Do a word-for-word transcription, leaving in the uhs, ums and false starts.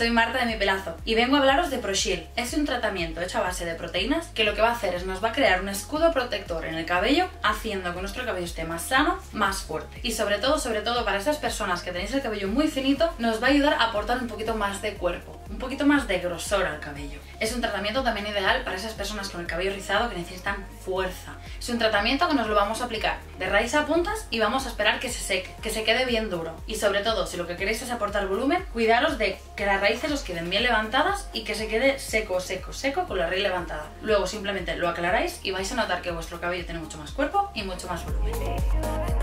Soy Marta de Mi Pelazo y vengo a hablaros de ProShield. Es un tratamiento hecho a base de proteínas que lo que va a hacer es nos va a crear un escudo protector en el cabello, haciendo que nuestro cabello esté más sano, más fuerte. Y sobre todo, sobre todo para esas personas que tenéis el cabello muy finito, nos va a ayudar a aportar un poquito más de cuerpo, un poquito más de grosor al cabello. Es un tratamiento también ideal para esas personas con el cabello rizado que necesitan fuerza. Es un tratamiento que nos lo vamos a aplicar de raíz a puntas y vamos a esperar que se seque, que se quede bien duro. Y sobre todo, si lo que queréis es aportar volumen, cuidaros de que las raíces os queden bien levantadas y que se quede seco, seco, seco con la raíz levantada. Luego simplemente lo aclaráis y vais a notar que vuestro cabello tiene mucho más cuerpo y mucho más volumen.